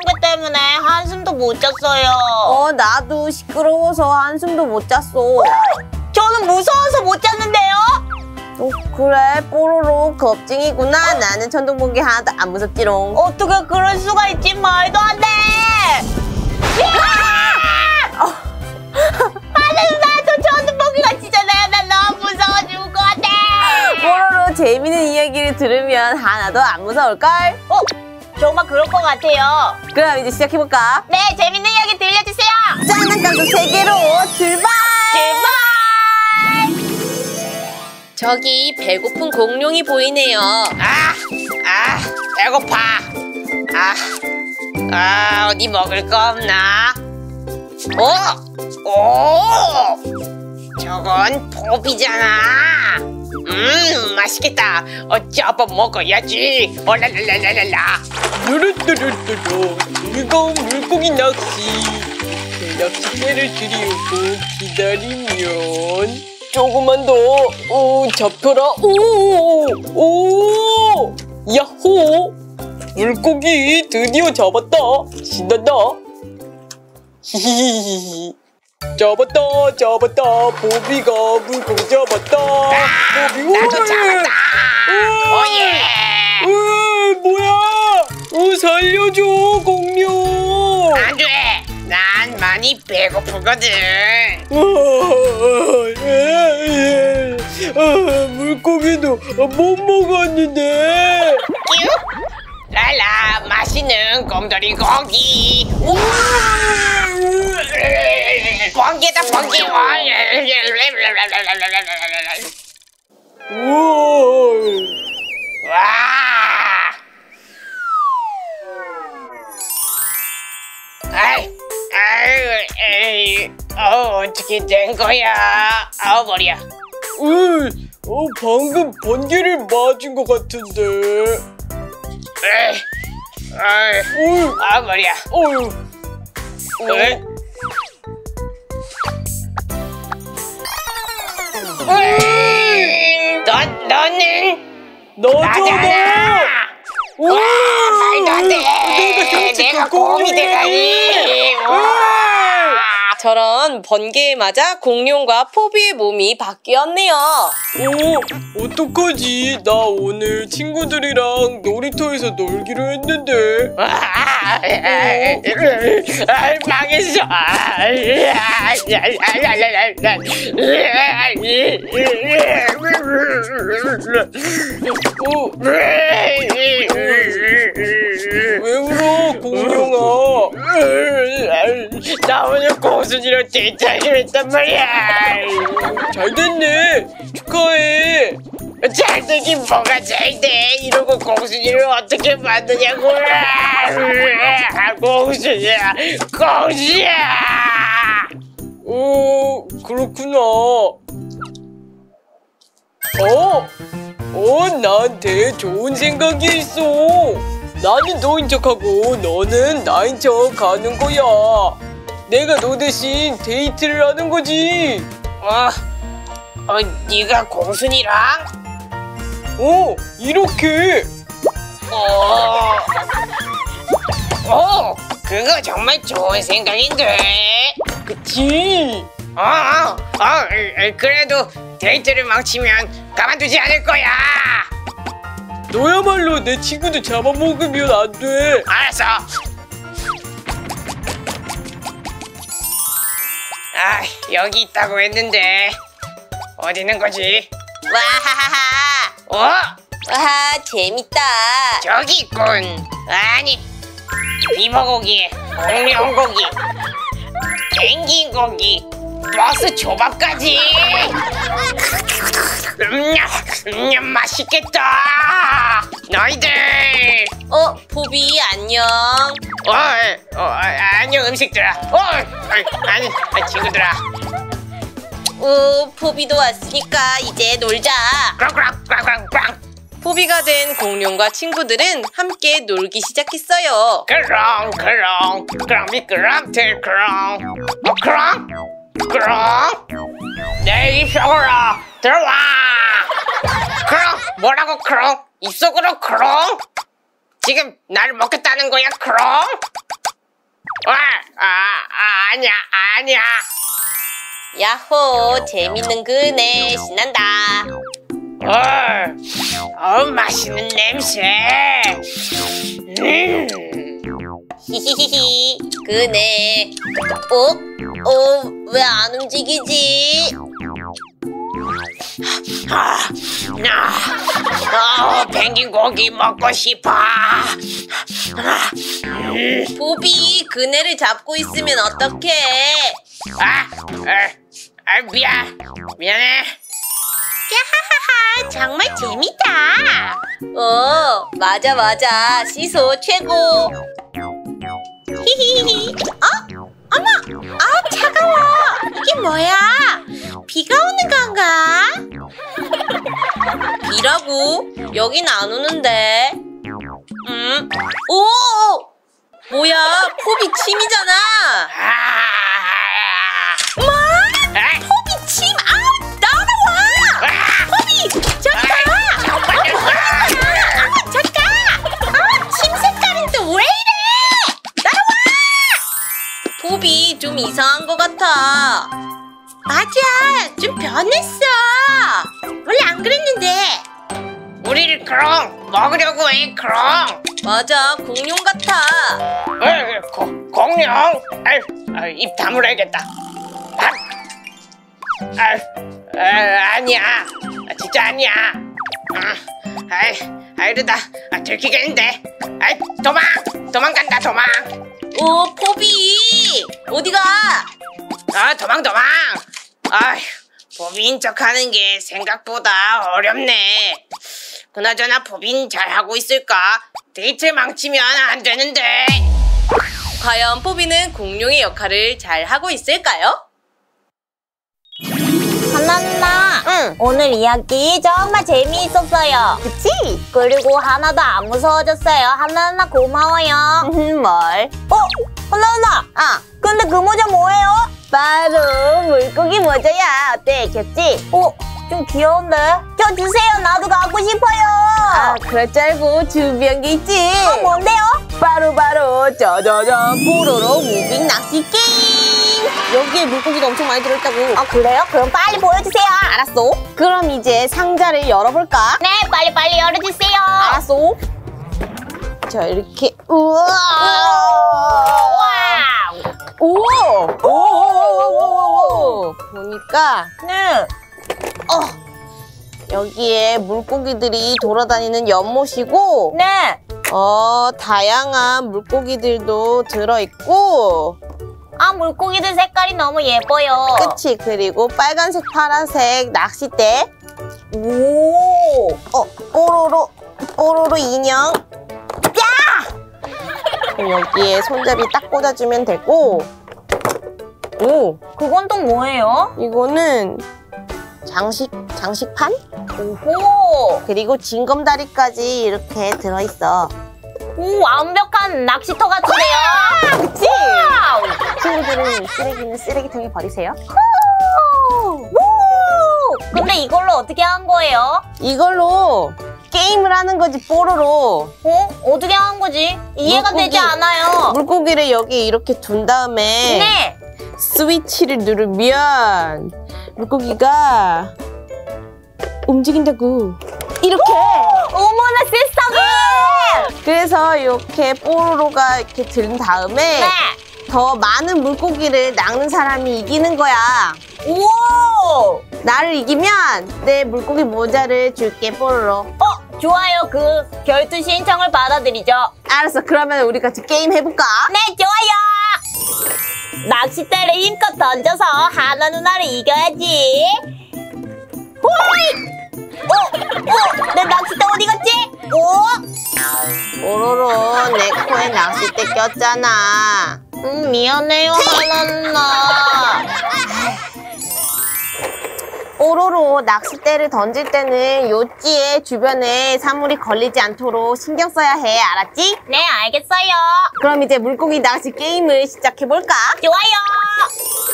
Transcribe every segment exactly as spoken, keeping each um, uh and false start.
시끄러운 게 때문에 한숨도 못 잤어요. 어, 나도 시끄러워서 한숨도 못 잤어. 저는 무서워서 못 잤는데요. 어, 그래, 뽀로로 겁쟁이구나. 어? 나는 천둥번개 하나도 안 무섭지롱. 어떻게 그럴 수가 있지? 말도 안 돼. 아! 어. 재미있는 이야기를 들으면 하나도 안 무서울걸? 어? 정말 그럴 것 같아요. 그럼 이제 시작해볼까? 네, 재미있는 이야기 들려주세요. 장난감도 세계로 출발! 출발! 저기 배고픈 공룡이 보이네요. 아! 아! 배고파! 아! 아! 어디 먹을 거 없나? 어? 오! 저건 포비잖아. 음, 맛있겠다. 어찌 한번 먹어야지. 올라라라라라. 누르뚜루뚜루. 즐거운 물고기 낚시. 낚싯대를 들이우고 기다리면 조금만 더. 오, 잡혀라. 오, 오, 야호. 물고기 드디어 잡았다. 신난다. 히히히히. 잡았다, 잡았다. 포비가 물고기 잡았다. 아, 포비, 나도 잡았다. 오예. 으, 뭐야? 으, 살려줘, 공룡. 안 돼. 난 많이 배고프거든. 예, 예. 아, 물고기도 못 먹었는데. 랄라, 맛있는 곰돌이 고기. 번개다, 번개. 와. 아이, 아이, 에이. 어, 어떻게 된 거야? 아우, 머리야. 으이, 어, 방금 번개를 맞은 것 같은데. 에이, 에이. 아우, 머리야. 어휴. 응? 너, 너는? 너잖아! 와, 말도 안 돼! 내가, 내가 공이 되다니! 저런, 번개에 맞아 공룡과 포비의 몸이 바뀌었네요. 오, 어떡하지? 나 오늘 친구들이랑 놀이터에서 놀기로 했는데. 아, 망했어. 왜 울어, 공룡아? 나 오늘 고수지로 데이트하기로 했단 말이야. 잘됐네. 축하해. 잘되긴 뭐가 잘돼. 이러고 공순이를 어떻게 만드냐고. 공순이야, 공순이야. 어, 그렇구나. 어? 어, 나한테 좋은 생각이 있어. 나는 너인 척하고 너는 나인 척 하는 거야. 내가 너 대신 데이트를 하는 거지. 아, 어, 네가 공순이랑? 오, 이렇게. 어, 어, 그거 정말 좋은 생각인데. 그치? 어, 어, 어, 그래도 데이트를 망치면 가만두지 않을 거야. 너야말로 내 친구도 잡아먹으면 안 돼. 알았어. 아, 여기 있다고 했는데 어디 있는 거지? 와하하하. 어? 와, 재밌다. 저기 있군. 아니, 비버고기, 공룡고기, 펭귄고기, 버스 초밥까지. 음, 음, 맛있겠다. 너희들. 어, 포비 안녕. 어, 어, 안녕 음식들아. 어, 아니, 친구들아. 오, 포비도 왔으니까 이제 놀자. 포비가 된 공룡과 친구들은 함께 놀기 시작했어요. 크롱 크롱 크롱 미끄럼틀 크롱. 어, 크롱? 크롱? 내 입속으로 들어와. 크롱 뭐라고 크롱? 입속으로 크롱? 지금 나를 먹겠다는 거야, 크롱? 아, 아, 아, 아니야, 아니야. 야호, 재밌는 그네, 신난다. 어, 어, 맛있는 냄새. 음. 히히히히, 그네. 어? 어, 왜 안 움직이지? 아, 아, 어, 펭귄 고기 먹고 싶어. 음. 포비, 그네를 잡고 있으면 어떡해? 아, 아, 아, 미안, 미안해. 야하하하, 정말 재밌다. 어, 맞아 맞아, 시소 최고. 히히히. 어? 어머, 아 차가워. 이게 뭐야? 비가 오는 건가? 비라고? 여긴 안 오는데. 음, 오, 뭐야? 포비 침이잖아. 뭐? 포비 침? 아, 나와라. 포비, 저기 가. 포비, 저기 가. 아, 저기 가. 아, 침 색깔은 또 왜 이래? 나와. 포비 좀 이상한 것 같아. 맞아, 좀 변했어. 원래 안 그랬는데. 우리를 크롱 먹으려고 해, 크롱. 맞아, 공룡 같아. 어, 고, 공룡. 아, 입 다물어야겠다. 아, 아, 아니야, 아, 진짜 아니야. 아, 아이, 아, 이러다 아, 들키겠는데. 아이, 도망, 도망간다, 도망. 오, 포비, 어디가? 아, 도망, 도망. 아휴, 포비인 척하는 게 생각보다 어렵네. 그나저나 포비는 잘하고 있을까? 데이트 망치면 안 되는데. 과연 포비는 공룡의 역할을 잘하고 있을까요? 하나누나, 응. 오늘 이야기 정말 재미있었어요. 그치? 그리고 하나도 안 무서워졌어요. 하나누나 고마워요. 뭘? 어? 하나누나! 아, 근데 그 모자 뭐예요? 바로 물고기 모자야. 어때? 귀엽지? 어? 좀 귀여운데? 껴주세요. 나도 가고 싶어요. 아, 그럴 줄 알고 준비한 게 있지. 어, 뭔데요? 바로바로 바로 짜자잔, 뽀로로 무빙 낚시 게임. 여기에 물고기가 엄청 많이 들어있다고. 아, 그래요? 그럼 빨리 보여주세요. 알았어. 그럼 이제 상자를 열어볼까? 네, 빨리빨리 빨리 열어주세요. 알았어. 자, 이렇게. 우와, 우와. 오! 오! 오! 보니까, 네. 어, 여기에 물고기들이 돌아다니는 연못이고, 네. 어, 다양한 물고기들도 들어있고. 아, 물고기들 색깔이 너무 예뻐요. 그치. 그리고 빨간색, 파란색 낚싯대. 오, 어, 뽀로로, 뽀로로 인형. 야! 여기에 손잡이 딱 꽂아주면 되고. 오, 그건 또 뭐예요? 이거는 장식, 장식판? 오호! 그리고 징검다리까지 이렇게 들어있어. 오, 완벽한 낚시터 같은데요? 그치? 친구들은 쓰레기는 쓰레기통에 버리세요. 오! 오! 근데 이걸로 어떻게 한 거예요? 이걸로 게임을 하는 거지, 뽀로로. 어? 어떻게 한 거지? 이해가 물고기, 되지 않아요. 물고기를 여기 이렇게 둔 다음에, 네. 스위치를 누르면 물고기가 움직인다고. 이렇게. 어머나 세상에. 그래서 이렇게 뽀로로가 이렇게 들은 다음에, 네. 더 많은 물고기를 낚는 사람이 이기는 거야. 오! 나를 이기면 내 물고기 모자를 줄게, 뽀로로. 어, 좋아요. 그 결투 신청을 받아들이죠. 알았어. 그러면 우리 같이 게임 해볼까? 네, 좋아요. 낚싯대를 힘껏 던져서 하나 누나를 이겨야지. 호이! 어? 어? 내 낚싯대 어디 갔지? 오? 뽀로로, 내 코에 낚싯대 꼈잖아. 음, 미안해요, 하나 누나. 뽀로로, 낚싯대를 던질 때는 요지의 주변에 사물이 걸리지 않도록 신경 써야 해. 알았지? 네, 알겠어요. 그럼 이제 물고기 낚시 게임을 시작해볼까? 좋아요.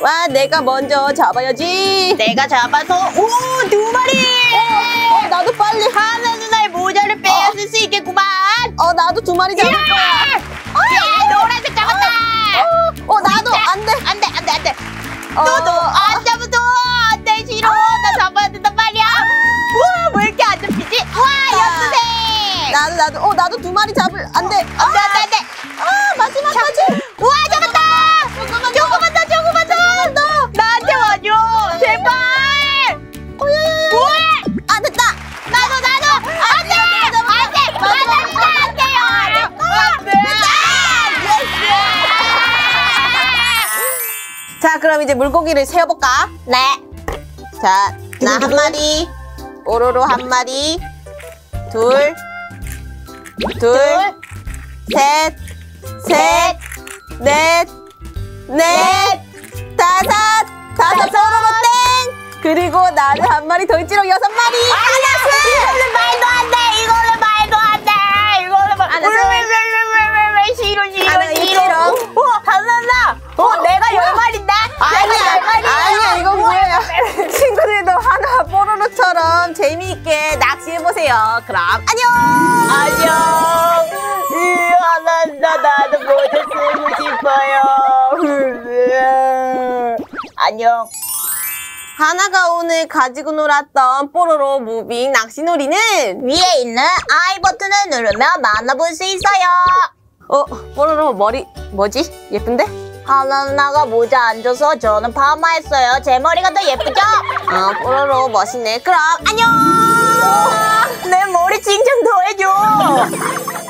와, 내가 먼저 잡아야지. 내가 잡아서. 오, 두 마리. 어, 어, 나도 빨리 하나 누나의 모자를 빼야 쓸 수 있겠구만. 어, 나도 두 마리 잡을 거야. 예, 노란색 잡았다. 어, 어 나도 안 돼. 안 돼, 안 돼, 안 돼. 너도 안 잡아도 안 돼, 싫어. 나 잡아야 된단 말이야. 우와, 왜 이렇게 안 잡히지? 와, 연두색. 나도, 나도. 어, 나도 두 마리 잡을. 안 돼. 안 돼, 안 돼, 안 돼. 아, 마지막까지. 우와, 잡았다. 조금만 더, 조금만 더. 나한테 와줘. 제발. 자, 그럼 이제 물고기를 세어볼까? 네. 자, 나 한 마리, 뽀로로 한 마리, 둘, 둘, 둘 셋, 셋, 넷, 넷, 넷, 넷, 다섯, 다섯, 뽀로로 땡! 그리고 나는 한 마리 더 있지롱, 여섯 마리! 아나스! 이걸로 말도 안 돼! 이걸로 말도 안 돼! 이걸로 말도 안 돼! 왜왜왜왜왜왜 싫어, 싫어, 싫어! 오, 단단다! 어, 내가 열 마리인데? 아니야, 아니야, 이건 뭐야. 친구들도 하나 뽀로로처럼 재미있게 낚시해보세요. 그럼, 안녕! 안녕! 이, 하나, 나도 모두 쓰고 싶어요. 안녕. 하나가 오늘 가지고 놀았던 뽀로로 무빙 낚시놀이는 위에 있는 I 버튼을 누르면 만나볼 수 있어요. 어, 뽀로로 머리, 뭐지? 예쁜데? 하나나가 모자 안 줘서 저는 파마했어요. 제 머리가 더 예쁘죠? 아, 뽀로로 멋있네. 그럼 안녕! 내 머리 칭찬 더 해줘!